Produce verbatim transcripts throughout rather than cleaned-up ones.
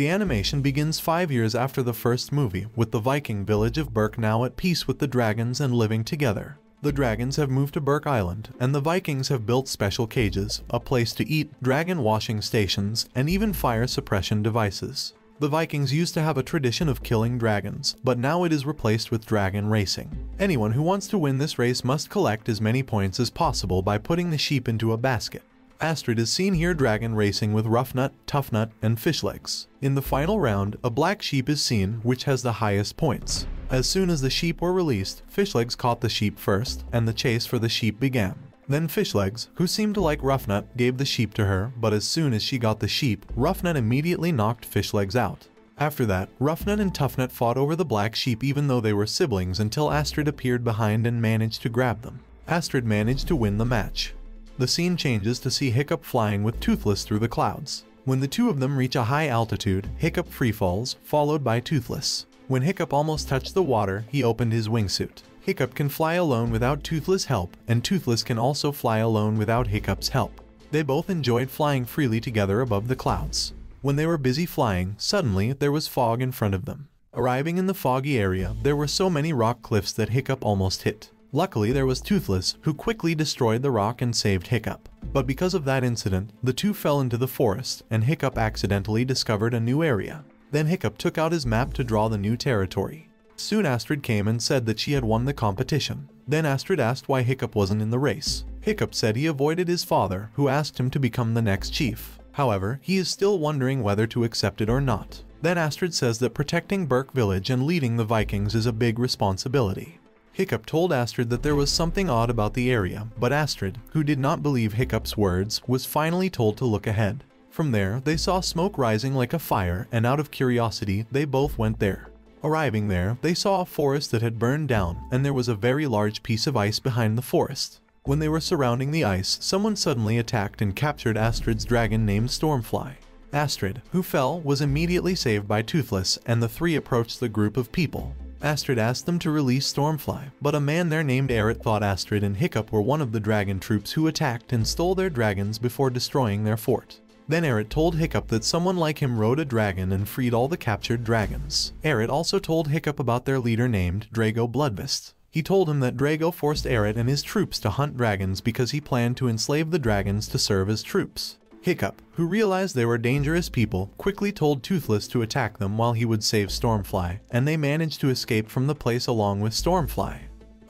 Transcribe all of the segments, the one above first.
The animation begins five years after the first movie, with the Viking village of Berk now at peace with the dragons and living together. The dragons have moved to Berk Island, and the Vikings have built special cages, a place to eat, dragon washing stations, and even fire suppression devices. The Vikings used to have a tradition of killing dragons, but now it is replaced with dragon racing. Anyone who wants to win this race must collect as many points as possible by putting the sheep into a basket. Astrid is seen here dragon racing with Ruffnut, Tuffnut, and Fishlegs. In the final round, a black sheep is seen, which has the highest points. As soon as the sheep were released, Fishlegs caught the sheep first, and the chase for the sheep began. Then Fishlegs, who seemed to like Ruffnut, gave the sheep to her, but as soon as she got the sheep, Ruffnut immediately knocked Fishlegs out. After that, Ruffnut and Tuffnut fought over the black sheep even though they were siblings until Astrid appeared behind and managed to grab them. Astrid managed to win the match. The scene changes to see Hiccup flying with Toothless through the clouds. When the two of them reach a high altitude, Hiccup freefalls, followed by Toothless. When Hiccup almost touched the water, he opened his wingsuit. Hiccup can fly alone without Toothless' help, and Toothless can also fly alone without Hiccup's help. They both enjoyed flying freely together above the clouds. When they were busy flying, suddenly there was fog in front of them. Arriving in the foggy area, there were so many rock cliffs that Hiccup almost hit. Luckily there was Toothless, who quickly destroyed the rock and saved Hiccup. But because of that incident, the two fell into the forest, and Hiccup accidentally discovered a new area. Then Hiccup took out his map to draw the new territory. Soon Astrid came and said that she had won the competition. Then Astrid asked why Hiccup wasn't in the race. Hiccup said he avoided his father, who asked him to become the next chief. However, he is still wondering whether to accept it or not. Then Astrid says that protecting Berk Village and leading the Vikings is a big responsibility. Hiccup told Astrid that there was something odd about the area, but Astrid, who did not believe Hiccup's words, was finally told to look ahead. From there, they saw smoke rising like a fire, and out of curiosity, they both went there. Arriving there, they saw a forest that had burned down, and there was a very large piece of ice behind the forest. When they were surrounding the ice, someone suddenly attacked and captured Astrid's dragon named Stormfly. Astrid, who fell, was immediately saved by Toothless, and the three approached the group of people. Astrid asked them to release Stormfly, but a man there named Eret thought Astrid and Hiccup were one of the dragon troops who attacked and stole their dragons before destroying their fort. Then Eret told Hiccup that someone like him rode a dragon and freed all the captured dragons. Eret also told Hiccup about their leader named Drago Bloodbust. He told him that Drago forced Eret and his troops to hunt dragons because he planned to enslave the dragons to serve as troops. Hiccup, who realized they were dangerous people, quickly told Toothless to attack them while he would save Stormfly, and they managed to escape from the place along with Stormfly.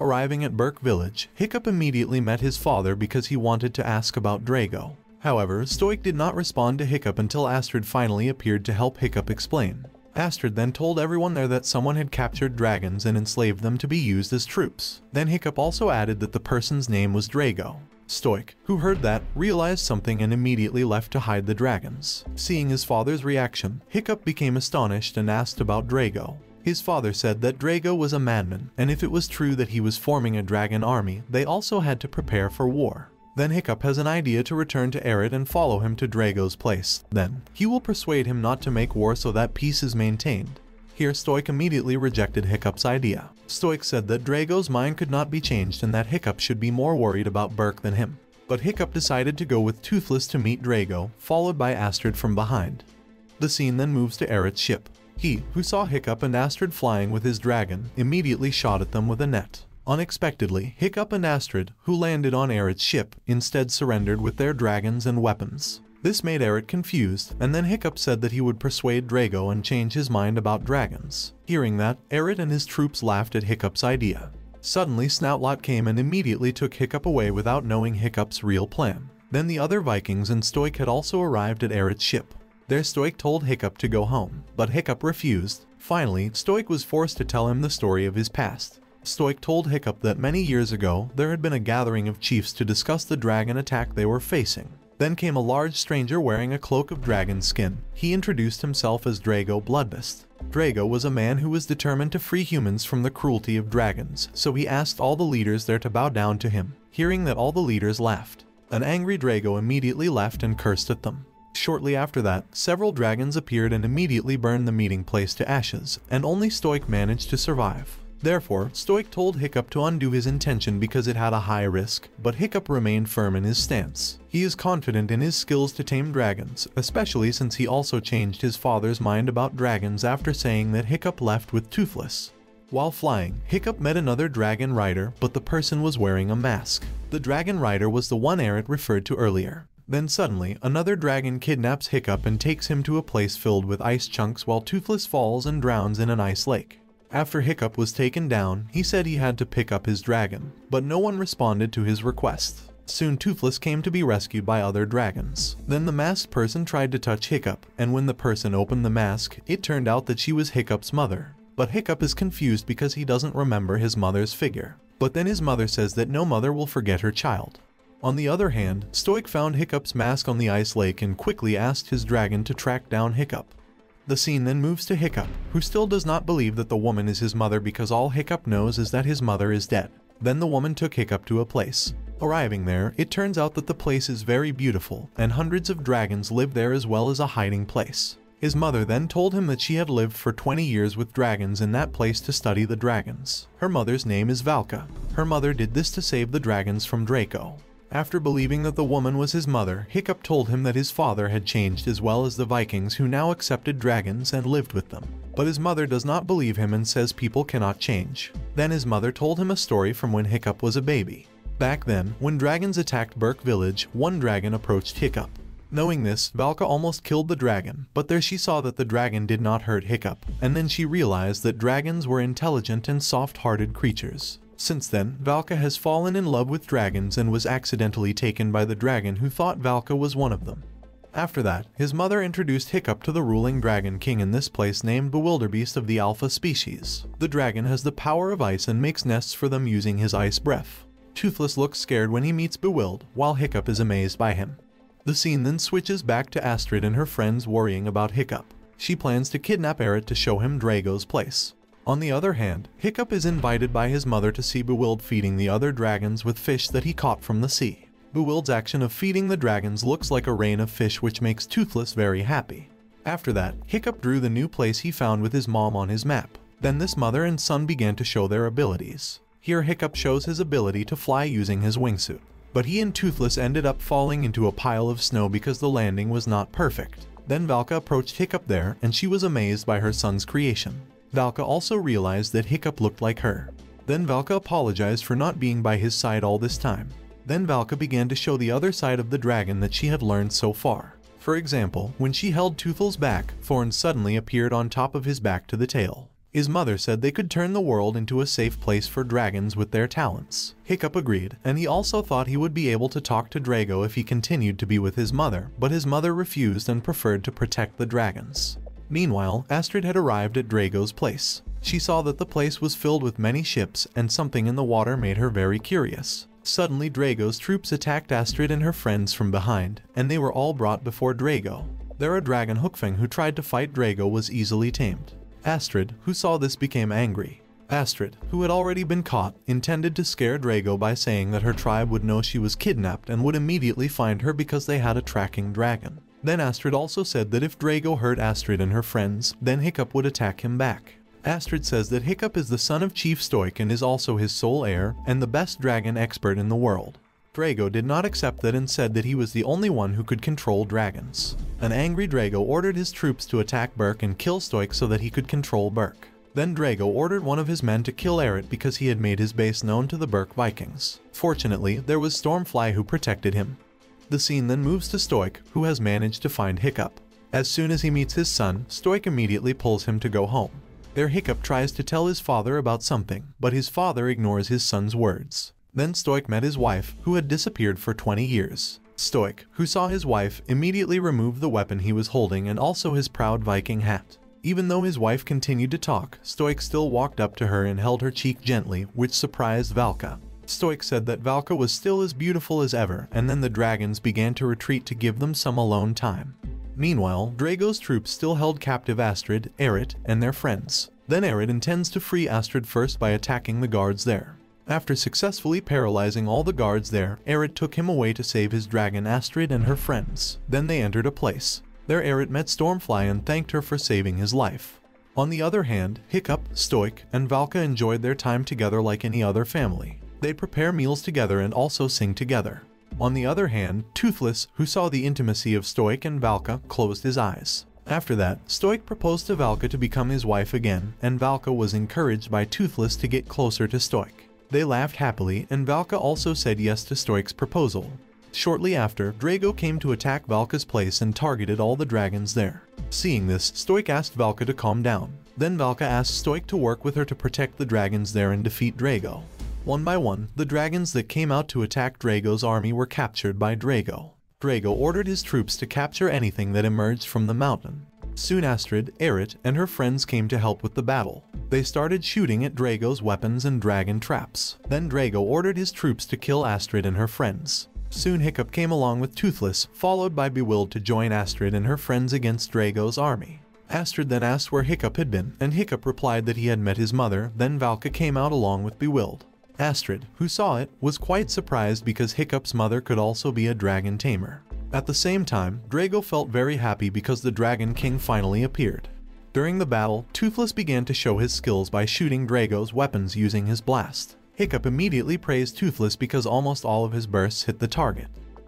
Arriving at Berk Village, Hiccup immediately met his father because he wanted to ask about Drago. However, Stoick did not respond to Hiccup until Astrid finally appeared to help Hiccup explain. Astrid then told everyone there that someone had captured dragons and enslaved them to be used as troops. Then Hiccup also added that the person's name was Drago. Stoick, who heard that, realized something and immediately left to hide the dragons. Seeing his father's reaction, Hiccup became astonished and asked about Drago. His father said that Drago was a madman, and if it was true that he was forming a dragon army, they also had to prepare for war. Then Hiccup has an idea to return to Eret and follow him to Drago's place. Then, he will persuade him not to make war so that peace is maintained. Here Stoick immediately rejected Hiccup's idea. Stoick said that Drago's mind could not be changed and that Hiccup should be more worried about Berk than him. But Hiccup decided to go with Toothless to meet Drago, followed by Astrid from behind. The scene then moves to Eret's ship. He, who saw Hiccup and Astrid flying with his dragon, immediately shot at them with a net. Unexpectedly, Hiccup and Astrid, who landed on Eret's ship, instead surrendered with their dragons and weapons. This made Eret confused, and then Hiccup said that he would persuade Drago and change his mind about dragons. Hearing that, Eret and his troops laughed at Hiccup's idea. Suddenly Snotlout came and immediately took Hiccup away without knowing Hiccup's real plan. Then the other Vikings and Stoick had also arrived at Eret's ship. There Stoick told Hiccup to go home, but Hiccup refused. Finally, Stoick was forced to tell him the story of his past. Stoick told Hiccup that many years ago, there had been a gathering of chiefs to discuss the dragon attack they were facing. Then came a large stranger wearing a cloak of dragon skin. He introduced himself as Drago Bloodbust. Drago was a man who was determined to free humans from the cruelty of dragons, so he asked all the leaders there to bow down to him. Hearing that, all the leaders laughed. An angry Drago immediately left and cursed at them. Shortly after that, several dragons appeared and immediately burned the meeting place to ashes, and only Stoick managed to survive. Therefore, Stoick told Hiccup to undo his intention because it had a high risk, but Hiccup remained firm in his stance. He is confident in his skills to tame dragons, especially since he also changed his father's mind about dragons after saying that Hiccup left with Toothless. While flying, Hiccup met another dragon rider, but the person was wearing a mask. The dragon rider was the one Eret referred to earlier. Then suddenly, another dragon kidnaps Hiccup and takes him to a place filled with ice chunks while Toothless falls and drowns in an ice lake. After Hiccup was taken down, he said he had to pick up his dragon, but no one responded to his request. Soon Toothless came to be rescued by other dragons. Then the masked person tried to touch Hiccup, and when the person opened the mask, it turned out that she was Hiccup's mother. But Hiccup is confused because he doesn't remember his mother's figure. But then his mother says that no mother will forget her child. On the other hand, Stoick found Hiccup's mask on the ice lake and quickly asked his dragon to track down Hiccup. The scene then moves to Hiccup, who still does not believe that the woman is his mother because all Hiccup knows is that his mother is dead. Then the woman took Hiccup to a place. Arriving there, it turns out that the place is very beautiful, and hundreds of dragons live there as well as a hiding place. His mother then told him that she had lived for twenty years with dragons in that place to study the dragons. Her mother's name is Valka. Her mother did this to save the dragons from Drago. After believing that the woman was his mother, Hiccup told him that his father had changed as well as the Vikings who now accepted dragons and lived with them. But his mother does not believe him and says people cannot change. Then his mother told him a story from when Hiccup was a baby. Back then, when dragons attacked Berk village, one dragon approached Hiccup. Knowing this, Valka almost killed the dragon, but there she saw that the dragon did not hurt Hiccup, and then she realized that dragons were intelligent and soft-hearted creatures. Since then, Valka has fallen in love with dragons and was accidentally taken by the dragon who thought Valka was one of them. After that, his mother introduced Hiccup to the ruling dragon king in this place named Bewilderbeast of the Alpha species. The dragon has the power of ice and makes nests for them using his ice breath. Toothless looks scared when he meets Bewild, while Hiccup is amazed by him. The scene then switches back to Astrid and her friends worrying about Hiccup. She plans to kidnap Eret to show him Drago's place. On the other hand, Hiccup is invited by his mother to see Bewild feeding the other dragons with fish that he caught from the sea. Bewild's action of feeding the dragons looks like a rain of fish which makes Toothless very happy. After that, Hiccup drew the new place he found with his mom on his map. Then this mother and son began to show their abilities. Here Hiccup shows his ability to fly using his wingsuit. But he and Toothless ended up falling into a pile of snow because the landing was not perfect. Then Valka approached Hiccup there and she was amazed by her son's creation. Valka also realized that Hiccup looked like her. Then Valka apologized for not being by his side all this time. Then Valka began to show the other side of the dragon that she had learned so far. For example, when she held Toothless back, Thorn suddenly appeared on top of his back to the tail. His mother said they could turn the world into a safe place for dragons with their talents. Hiccup agreed, and he also thought he would be able to talk to Drago if he continued to be with his mother, but his mother refused and preferred to protect the dragons. Meanwhile, Astrid had arrived at Drago's place. She saw that the place was filled with many ships, and something in the water made her very curious. Suddenly Drago's troops attacked Astrid and her friends from behind, and they were all brought before Drago. There a dragon Hookfang who tried to fight Drago was easily tamed. Astrid, who saw this, became angry. Astrid, who had already been caught, intended to scare Drago by saying that her tribe would know she was kidnapped and would immediately find her because they had a tracking dragon. Then Astrid also said that if Drago hurt Astrid and her friends, then Hiccup would attack him back. Astrid says that Hiccup is the son of Chief Stoick and is also his sole heir, and the best dragon expert in the world. Drago did not accept that and said that he was the only one who could control dragons. An angry Drago ordered his troops to attack Berk and kill Stoick so that he could control Berk. Then Drago ordered one of his men to kill Eret because he had made his base known to the Berk Vikings. Fortunately, there was Stormfly who protected him. The scene then moves to Stoick, who has managed to find Hiccup. As soon as he meets his son, Stoick immediately pulls him to go home. There Hiccup tries to tell his father about something, but his father ignores his son's words. Then Stoick met his wife, who had disappeared for twenty years. Stoick, who saw his wife, immediately removed the weapon he was holding and also his proud Viking hat. Even though his wife continued to talk, Stoick still walked up to her and held her cheek gently, which surprised Valka. Stoick said that Valka was still as beautiful as ever, and then the dragons began to retreat to give them some alone time. Meanwhile, Drago's troops still held captive Astrid, Eret, and their friends. Then Eret intends to free Astrid first by attacking the guards there. After successfully paralyzing all the guards there, Eret took him away to save his dragon Astrid and her friends. Then they entered a place. There Eret met Stormfly and thanked her for saving his life. On the other hand, Hiccup, Stoick, and Valka enjoyed their time together like any other family. They prepare meals together and also sing together. On the other hand, Toothless, who saw the intimacy of Stoick and Valka, closed his eyes. After that, Stoick proposed to Valka to become his wife again, and Valka was encouraged by Toothless to get closer to Stoick. They laughed happily, and Valka also said yes to Stoick's proposal. Shortly after, Drago came to attack Valka's place and targeted all the dragons there. Seeing this, Stoick asked Valka to calm down. Then Valka asked Stoick to work with her to protect the dragons there and defeat Drago. One by one, the dragons that came out to attack Drago's army were captured by Drago. Drago ordered his troops to capture anything that emerged from the mountain. Soon Astrid, Eret, and her friends came to help with the battle. They started shooting at Drago's weapons and dragon traps. Then Drago ordered his troops to kill Astrid and her friends. Soon Hiccup came along with Toothless, followed by Bewilderbeast to join Astrid and her friends against Drago's army. Astrid then asked where Hiccup had been, and Hiccup replied that he had met his mother. Then Valka came out along with Bewilderbeast. Astrid, who saw it, was quite surprised because Hiccup's mother could also be a dragon tamer. At the same time, Drago felt very happy because the Dragon King finally appeared. During the battle, Toothless began to show his skills by shooting Drago's weapons using his blast. Hiccup immediately praised Toothless because almost all of his bursts hit the target.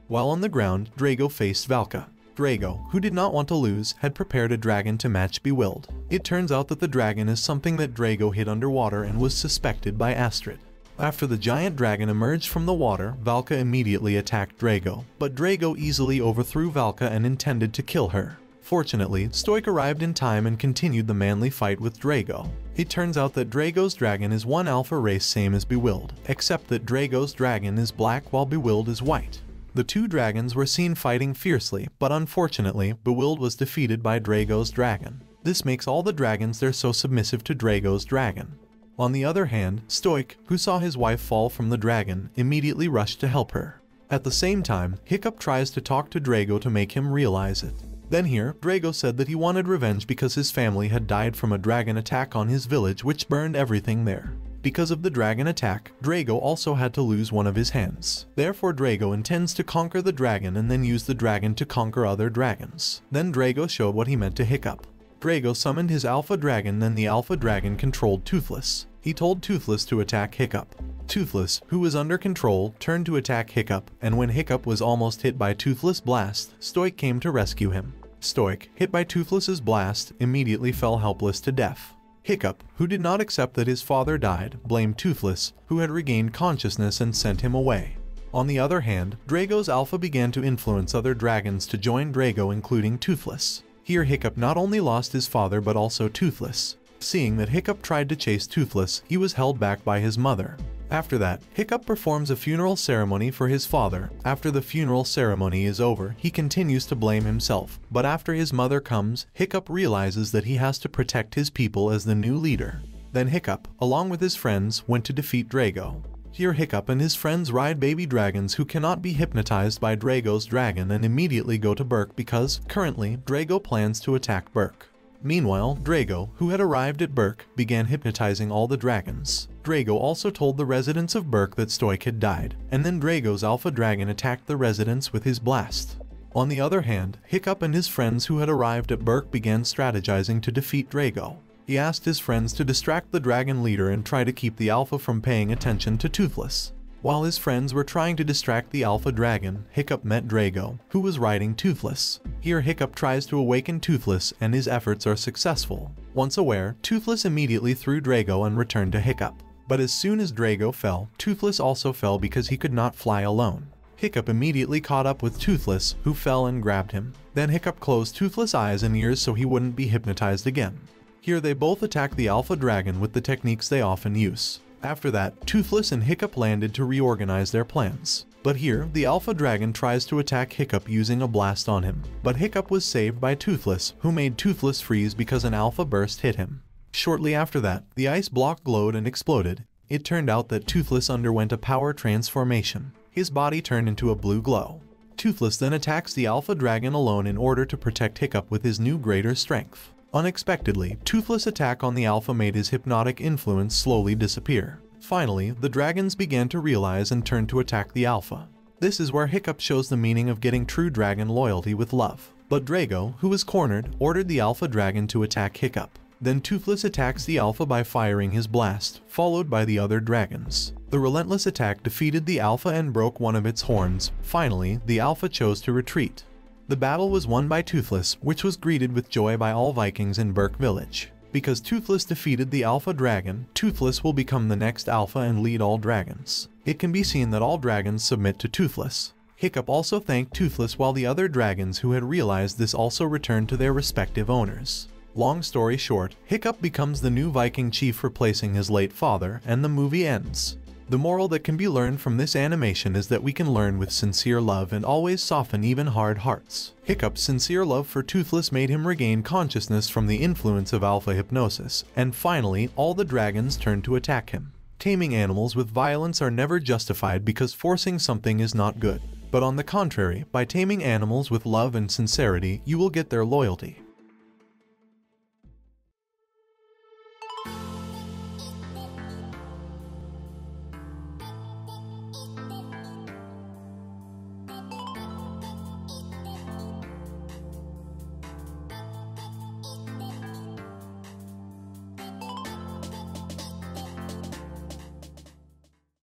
While on the ground, Drago faced Valka. Drago, who did not want to lose, had prepared a dragon to match Bewilderbeast. It turns out that the dragon is something that Drago hid underwater and was suspected by Astrid. After the giant dragon emerged from the water, Valka immediately attacked Drago, but Drago easily overthrew Valka and intended to kill her. Fortunately, Stoick arrived in time and continued the manly fight with Drago. It turns out that Drago's dragon is one alpha race same as Bewilderbeast, except that Drago's dragon is black while Bewilderbeast is white. The two dragons were seen fighting fiercely, but unfortunately, Bewilderbeast was defeated by Drago's dragon. This makes all the dragons there so submissive to Drago's dragon. On the other hand, Stoick, who saw his wife fall from the dragon, immediately rushed to help her. At the same time, Hiccup tries to talk to Drago to make him realize it. Then here, Drago said that he wanted revenge because his family had died from a dragon attack on his village which burned everything there. Because of the dragon attack, Drago also had to lose one of his hands. Therefore Drago intends to conquer the dragon and then use the dragon to conquer other dragons. Then Drago showed what he meant to Hiccup. Drago summoned his alpha dragon, then the alpha dragon controlled Toothless. He told Toothless to attack Hiccup. Toothless, who was under control, turned to attack Hiccup, and when Hiccup was almost hit by Toothless' blast, Stoick came to rescue him. Stoick, hit by Toothless's blast, immediately fell helpless to death. Hiccup, who did not accept that his father died, blamed Toothless, who had regained consciousness and sent him away. On the other hand, Drago's alpha began to influence other dragons to join Drago, including Toothless. Here Hiccup not only lost his father but also Toothless. Seeing that Hiccup tried to chase Toothless, he was held back by his mother. After that, Hiccup performs a funeral ceremony for his father. After the funeral ceremony is over, he continues to blame himself. But after his mother comes, Hiccup realizes that he has to protect his people as the new leader. Then Hiccup, along with his friends, went to defeat Drago. Here Hiccup and his friends ride baby dragons who cannot be hypnotized by Drago's dragon and immediately go to Berk because, currently, Drago plans to attack Berk. Meanwhile, Drago, who had arrived at Berk, began hypnotizing all the dragons. Drago also told the residents of Berk that Stoick had died, and then Drago's alpha dragon attacked the residents with his blast. On the other hand, Hiccup and his friends who had arrived at Berk began strategizing to defeat Drago. He asked his friends to distract the dragon leader and try to keep the alpha from paying attention to Toothless. While his friends were trying to distract the alpha dragon, Hiccup met Drago, who was riding Toothless. Here Hiccup tries to awaken Toothless and his efforts are successful. Once aware, Toothless immediately threw Drago and returned to Hiccup. But as soon as Drago fell, Toothless also fell because he could not fly alone. Hiccup immediately caught up with Toothless, who fell and grabbed him. Then Hiccup closed Toothless' eyes and ears so he wouldn't be hypnotized again. Here they both attack the alpha dragon with the techniques they often use. After that, Toothless and Hiccup landed to reorganize their plans. But here, the alpha dragon tries to attack Hiccup using a blast on him. But Hiccup was saved by Toothless, who made Toothless freeze because an alpha burst hit him. Shortly after that, the ice block glowed and exploded. It turned out that Toothless underwent a power transformation. His body turned into a blue glow. Toothless then attacks the alpha dragon alone in order to protect Hiccup with his new greater strength. Unexpectedly, Toothless' attack on the alpha made his hypnotic influence slowly disappear. Finally, the dragons began to realize and turned to attack the alpha. This is where Hiccup shows the meaning of getting true dragon loyalty with love. But Drago, who was cornered, ordered the alpha dragon to attack Hiccup. Then Toothless attacks the Alpha by firing his blast, followed by the other dragons. The relentless attack defeated the Alpha and broke one of its horns. Finally, the Alpha chose to retreat. The battle was won by Toothless, which was greeted with joy by all Vikings in Berk village. Because Toothless defeated the Alpha Dragon, Toothless will become the next Alpha and lead all dragons. It can be seen that all dragons submit to Toothless. Hiccup also thanked Toothless, while the other dragons who had realized this also returned to their respective owners. Long story short, Hiccup becomes the new Viking chief, replacing his late father, and the movie ends. The moral that can be learned from this animation is that we can learn with sincere love and always soften even hard hearts. Hiccup's sincere love for Toothless made him regain consciousness from the influence of alpha hypnosis, and finally, all the dragons turned to attack him. Taming animals with violence are never justified, because forcing something is not good. But on the contrary, by taming animals with love and sincerity, you will get their loyalty.